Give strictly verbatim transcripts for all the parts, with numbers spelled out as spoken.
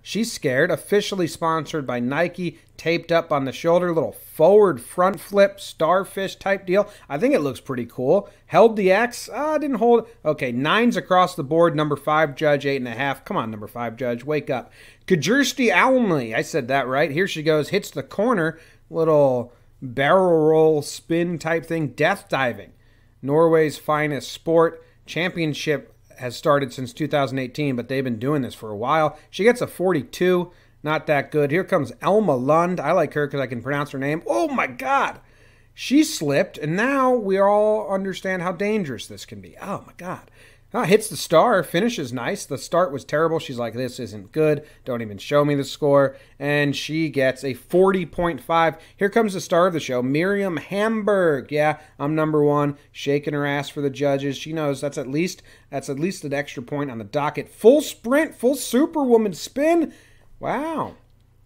She's scared. Officially sponsored by Nike. Taped up on the shoulder. Little forward front flip. Starfish type deal. I think it looks pretty cool. Held the X. Ah, didn't hold. Okay, nines across the board. Number five judge, eight and a half. Come on, number five judge. Wake up. Kjersti Almli. I said that right. Here she goes. Hits the corner. Little barrel roll spin type thing. Death diving. Norway's finest sport. Championship has started since two thousand eighteen, but they've been doing this for a while. She gets a forty-two. Not that good. Here comes Elma Lund. I like her because I can pronounce her name. Oh, my God. She slipped, and now we all understand how dangerous this can be. Oh, my God. Ah, hits the star. Finishes nice. The start was terrible. She's like, this isn't good. Don't even show me the score. And she gets a forty point five. Here comes the star of the show, Miriam Hamburg. Yeah, I'm number one. Shaking her ass for the judges. She knows that's at least that's at least an extra point on the docket. Full sprint, full superwoman spin. Wow.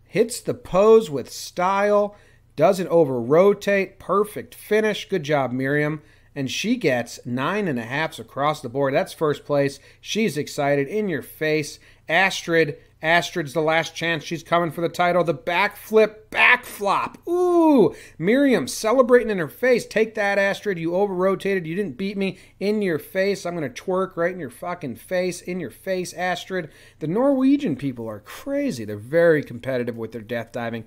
Hits the pose with style. Doesn't over-rotate. Perfect finish. Good job, Miriam. And she gets nine and a halfs across the board. That's first place. She's excited. In your face. Astrid. Astrid's the last chance. She's coming for the title. The backflip, backflop. Ooh. Miriam celebrating in her face. Take that, Astrid. You over-rotated. You didn't beat me. In your face. I'm going to twerk right in your fucking face. In your face, Astrid. The Norwegian people are crazy. They're very competitive with their death diving.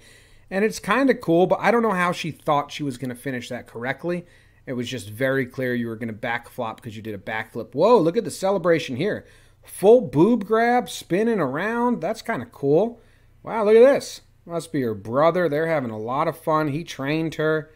And it's kind of cool, but I don't know how she thought she was going to finish that correctly. It was just very clear you were going to backflop because you did a backflip. Whoa, look at the celebration here. Full boob grab, spinning around. That's kind of cool. Wow, look at this. Must be her brother. They're having a lot of fun. He trained her.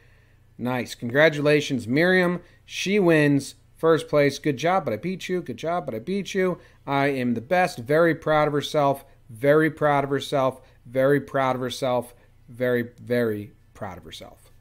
Nice. Congratulations, Miriam. She wins first place. Good job, but I beat you. Good job, but I beat you. I am the best. Very proud of herself. Very proud of herself. Very proud of herself. Very, very proud of herself.